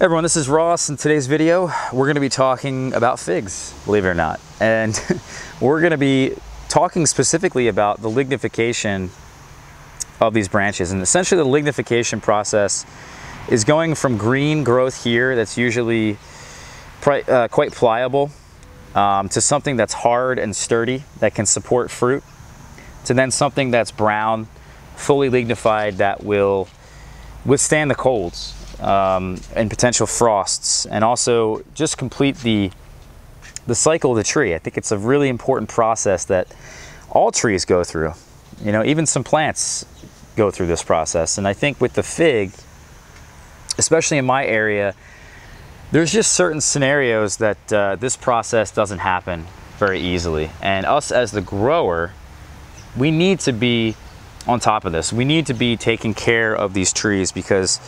Everyone, this is Ross. In today's video, we're going to be talking about figs, believe it or not. And we're going to be talking specifically about the lignification of these branches. And essentially the lignification process is going from green growth here that's usually quite pliable to something that's hard and sturdy that can support fruit, to then something that's brown, fully lignified, that will withstand the colds and potential frosts, and also just complete the cycle of the tree. I think it's a really important process that all trees go through. You know, even some plants go through this process. And I think with the fig, especially in my area, there's just certain scenarios that this process doesn't happen very easily. And us as the grower, we need to be on top of this. We need to be taking care of these trees, because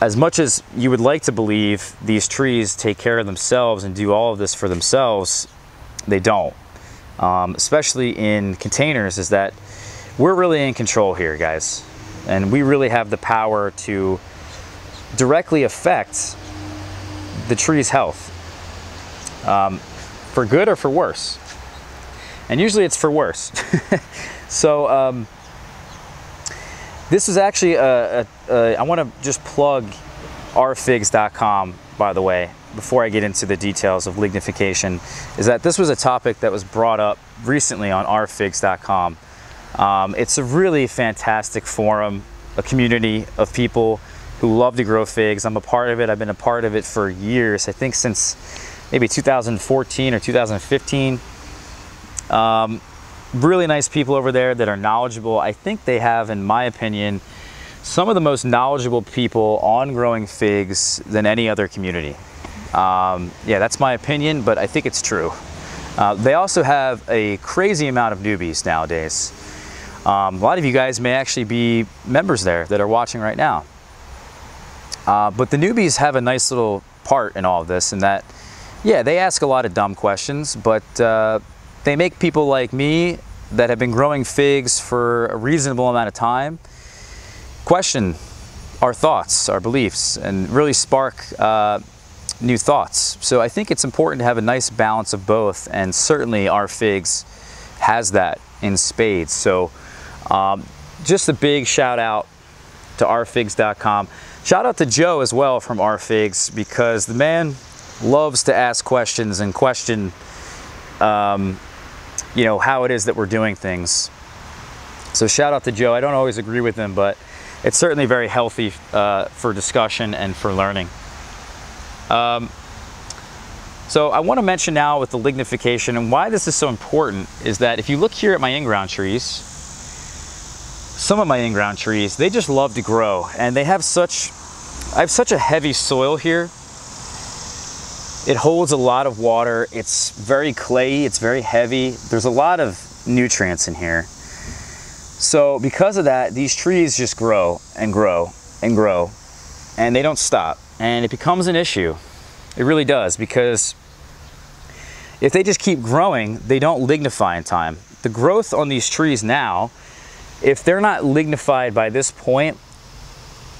as much as you would like to believe these trees take care of themselves and do all of this for themselves, they don't. Especially in containers, is that we're really in control here, guys. And we really have the power to directly affect the tree's health, for good or for worse. And usually it's for worse. So this is actually I want to just plug OurFigs.com, by the way, before I get into the details of lignification, is that this was a topic that was brought up recently on OurFigs.com. It's a really fantastic forum, a community of people who love to grow figs. I'm a part of it. I've been a part of it for years. I think since maybe 2014 or 2015. Really nice people over there that are knowledgeable. I think they have, in my opinion, some of the most knowledgeable people on growing figs than any other community. Yeah, that's my opinion, but I think it's true. They also have a crazy amount of newbies nowadays. A lot of you guys may actually be members there that are watching right now. But the newbies have a nice little part in all of this, in that, yeah, they ask a lot of dumb questions, but they make people like me that have been growing figs for a reasonable amount of time question our thoughts, our beliefs, and really spark new thoughts. So I think it's important to have a nice balance of both, and certainly OurFigs has that in spades. So just a big shout out to OurFigs.com. Shout out to Joe as well from OurFigs, because the man loves to ask questions and question you know, how it is that we're doing things. So shout out to Joe. I don't always agree with him, but it's certainly very healthy for discussion and for learning. So I want to mention now with the lignification, and why this is so important, is that if you look here at my in-ground trees, some of my in-ground trees, they just love to grow, and they have such, I have such a heavy soil here. It holds a lot of water. It's very clayey, it's very heavy. There's a lot of nutrients in here. So because of that, these trees just grow and grow and grow, and they don't stop. And it becomes an issue. It really does, because if they just keep growing, they don't lignify in time. The growth on these trees now, if they're not lignified by this point,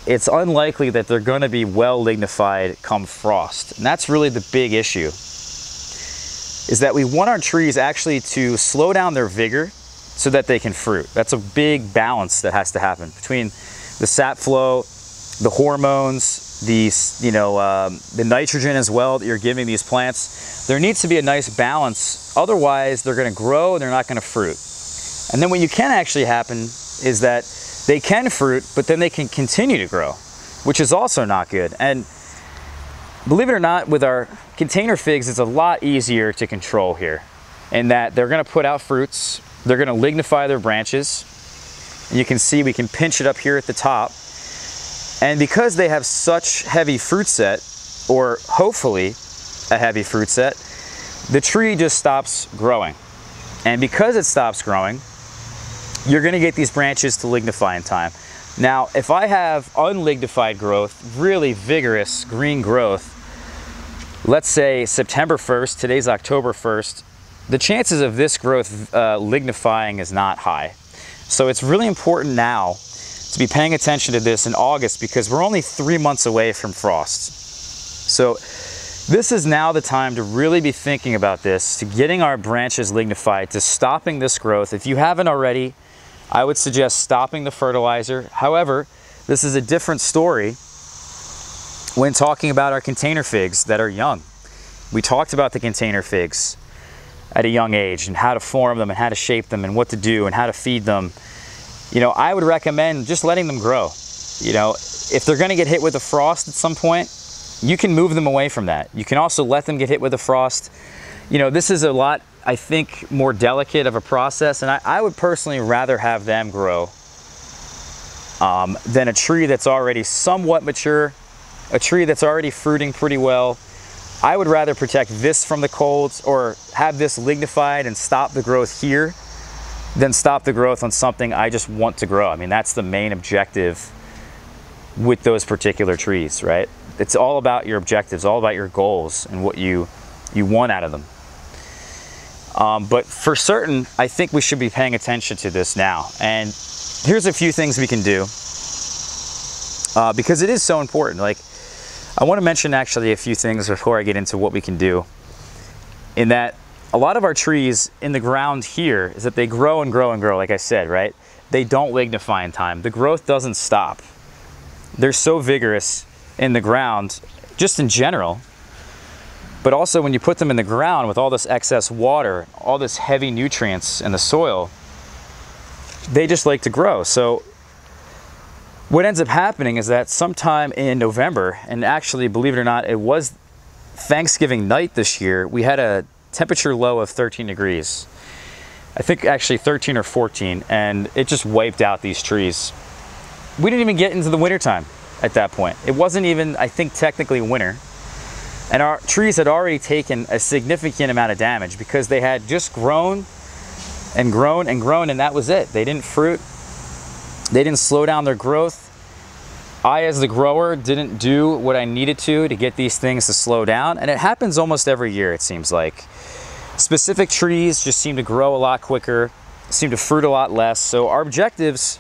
it's unlikely that they're going to be well lignified come frost. And that's really the big issue, is that we want our trees actually to slow down their vigor so that they can fruit. That's a big balance that has to happen between the sap flow, the hormones, the nitrogen as well that you're giving these plants. There needs to be a nice balance. Otherwise, they're going to grow and they're not going to fruit. And then what you can actually happen is that they can fruit, but then they can continue to grow, which is also not good. And believe it or not, with our container figs, it's a lot easier to control here, in that they're gonna put out fruits, they're gonna lignify their branches. And you can see we can pinch it up here at the top. And because they have such heavy fruit set, or hopefully a heavy fruit set, the tree just stops growing. And because it stops growing, you're gonna get these branches to lignify in time. Now, if I have unlignified growth, really vigorous green growth, let's say September 1st, today's October 1st, the chances of this growth lignifying is not high. So it's really important now to be paying attention to this in August because we're only 3 months away from frost. So this is now the time to really be thinking about this, to getting our branches lignified, to stopping this growth. If you haven't already, I would suggest stopping the fertilizer. However, this is a different story when talking about our container figs that are young. We talked about the container figs at a young age and how to form them and how to shape them and what to do and how to feed them. You know, I would recommend just letting them grow. You know, if they're going to get hit with a frost at some point, you can move them away from that. You can also let them get hit with a frost. You know, this is a lot, I think, more delicate of a process, and I would personally rather have them grow than a tree that's already somewhat mature, a tree that's already fruiting pretty well. I would rather protect this from the colds or have this lignified and stop the growth here than stop the growth on something I just want to grow. I mean, that's the main objective with those particular trees, right? It's all about your objectives, all about your goals and what you want out of them. But for certain, I think we should be paying attention to this now. And here's a few things we can do because it is so important. Like, I want to mention actually a few things before I get into what we can do, in that a lot of our trees in the ground here is that they grow and grow and grow, like I said, right? They don't lignify in time. The growth doesn't stop. They're so vigorous in the ground, just in general, but also when you put them in the ground with all this excess water, all this heavy nutrients in the soil, they just like to grow. So what ends up happening is that sometime in November, and actually, believe it or not, it was Thanksgiving night this year, we had a temperature low of 13 degrees. I think actually 13 or 14, and it just wiped out these trees. We didn't even get into the wintertime at that point. It wasn't even, I think, technically winter. And our trees had already taken a significant amount of damage because they had just grown and grown and grown, and that was it. They didn't fruit. They didn't slow down their growth. I, as the grower, didn't do what I needed to get these things to slow down. And it happens almost every year, it seems like. Specific trees just seem to grow a lot quicker, seem to fruit a lot less. So our objectives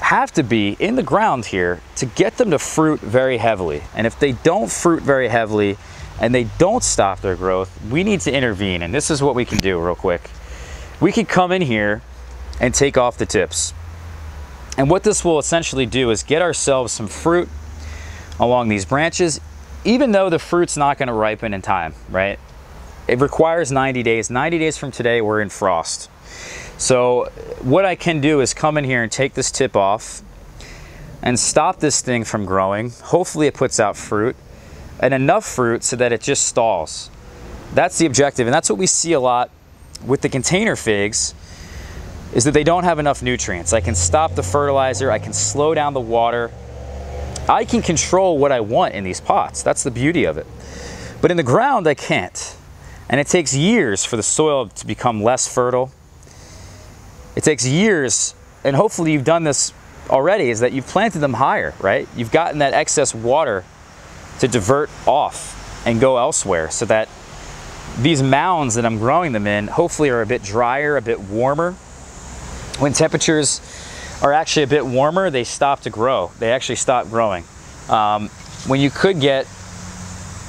have to be in the ground here to get them to fruit very heavily. And if they don't fruit very heavily and they don't stop their growth, we need to intervene. And this is what we can do real quick. We can come in here and take off the tips. And what this will essentially do is get ourselves some fruit along these branches, even though the fruit's not going to ripen in time, right? It requires 90 days. 90 days from today, we're in frost. So what I can do is come in here and take this tip off and stop this thing from growing. Hopefully it puts out fruit, and enough fruit so that it just stalls. That's the objective, and that's what we see a lot with the container figs, is that they don't have enough nutrients. I can stop the fertilizer, I can slow down the water, I can control what I want in these pots. That's the beauty of it. But in the ground, I can't. And it takes years for the soil to become less fertile. It takes years, and hopefully you've done this already, is that you've planted them higher, right? You've gotten that excess water to divert off and go elsewhere so that these mounds that I'm growing them in hopefully are a bit drier, a bit warmer. When temperatures are actually a bit warmer, they stop to grow. They actually stop growing. When you could get,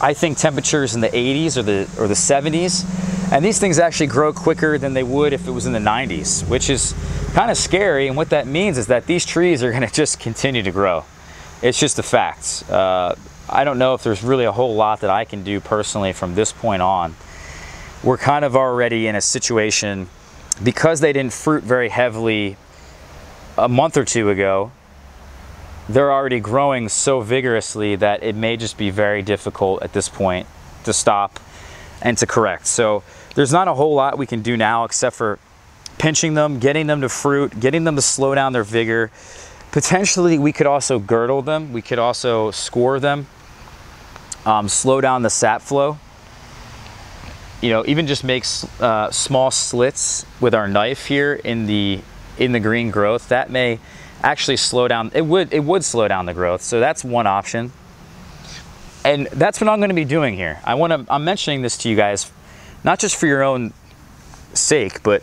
I think, temperatures in the 80s or the 70s, and these things actually grow quicker than they would if it was in the 90s, which is kind of scary. And what that means is that these trees are going to just continue to grow. It's just a fact. I don't know if there's really a whole lot that I can do personally from this point on. We're kind of already in a situation, because they didn't fruit very heavily a month or two ago, they're already growing so vigorously that it may just be very difficult at this point to stop and to correct. So there's not a whole lot we can do now except for pinching them, getting them to fruit, getting them to slow down their vigor. Potentially we could also girdle them. We could also score them, slow down the sap flow. You know, even just make small slits with our knife here in the green growth. That may actually slow down. It would slow down the growth. So that's one option, and that's what I'm going to be doing here. I'm mentioning this to you guys, not just for your own sake, but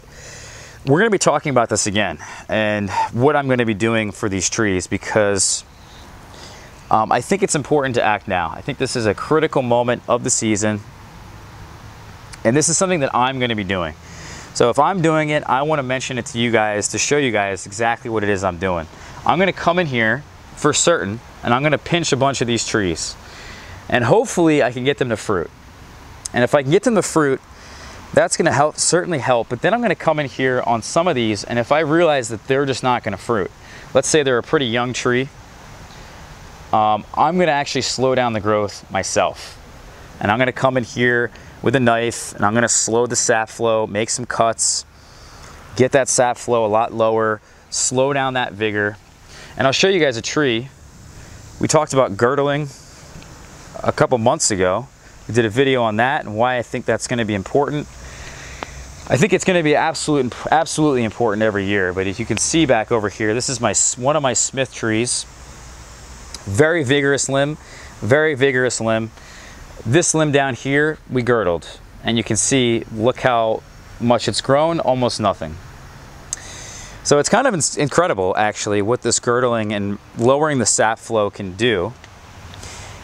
We're going to be talking about this again and what I'm going to be doing for these trees, because I think it's important to act now. I think this is a critical moment of the season, and this is something that I'm going to be doing. So if I'm doing it, I want to mention it to you guys to show you guys exactly what it is I'm doing. I'm going to come in here for certain, and I'm going to pinch a bunch of these trees, and hopefully I can get them to fruit. And if I can get them to fruit, that's going to help, certainly help. But then I'm going to come in here on some of these, and if I realize that they're just not going to fruit, let's say they're a pretty young tree, I'm going to actually slow down the growth myself. And I'm going to come in here with a knife, and I'm going to slow the sap flow, make some cuts, get that sap flow a lot lower, slow down that vigor. And I'll show you guys a tree. We talked about girdling a couple months ago. We did a video on that and why I think that's going to be important. I think it's going to be absolutely important every year. But as you can see back over here, this is one of my Smith trees. Very vigorous limb, very vigorous limb. This limb down here, we girdled. And you can see, look how much it's grown, almost nothing. So it's kind of incredible, actually, what this girdling and lowering the sap flow can do.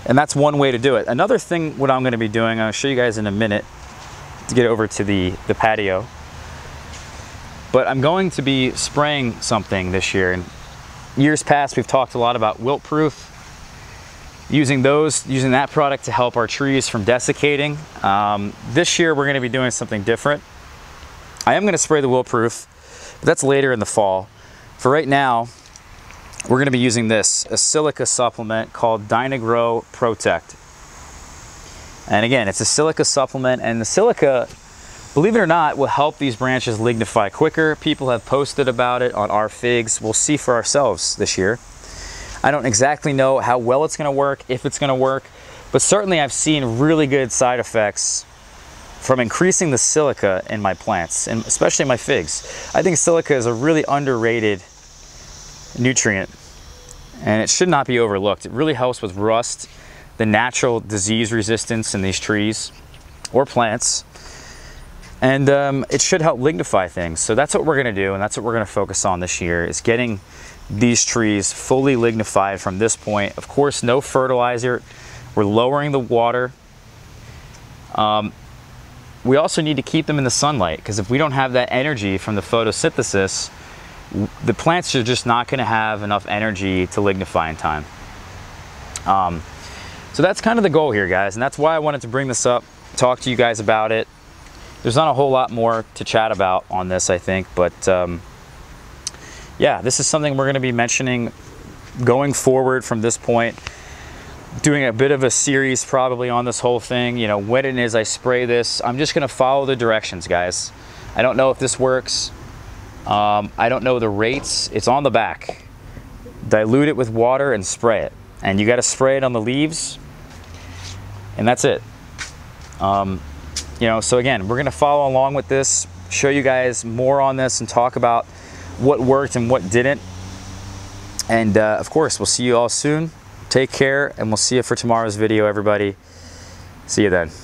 And that's one way to do it. Another thing, what I'm going to be doing, I'll show you guys in a minute to get over to the patio. But I'm going to be spraying something this year. In years past, we've talked a lot about Wilt Proof, using that product to help our trees from desiccating. This year, we're going to be doing something different. I am going to spray the Wilt Proof, but that's later in the fall. For right now, we're going to be using this, a silica supplement called DynaGrow Protect. And again, it's a silica supplement, and the silica, believe it or not, will help these branches lignify quicker. People have posted about it on Our Figs. We'll see for ourselves this year. I don't exactly know how well it's going to work, if it's going to work, but certainly I've seen really good side effects from increasing the silica in my plants, and especially my figs. I think silica is a really underrated nutrient, and it should not be overlooked. It really helps with rust, the natural disease resistance in these trees or plants, and it should help lignify things. So that's what we're going to do, and that's what we're going to focus on this year, is getting these trees fully lignified from this point. Of course, no fertilizer. We're lowering the water. We also need to keep them in the sunlight, because if we don't have that energy from the photosynthesis, the plants are just not going to have enough energy to lignify in time. So that's kind of the goal here, guys, and that's why I wanted to bring this up, talk to you guys about it. There's not a whole lot more to chat about on this, I think, but yeah, this is something we're going to be mentioning going forward from this point, doing a bit of a series probably on this whole thing. You know, when it is I spray this, I'm just going to follow the directions, guys. I don't know if this works. I don't know the rates. It's on the back. Dilute it with water and spray it. And you got to spray it on the leaves, and that's it. You know, so again, we're going to follow along with this, show you guys more on this, and talk about what worked and what didn't. And of course, we'll see you all soon. Take care, and we'll see you for tomorrow's video, everybody. See you then.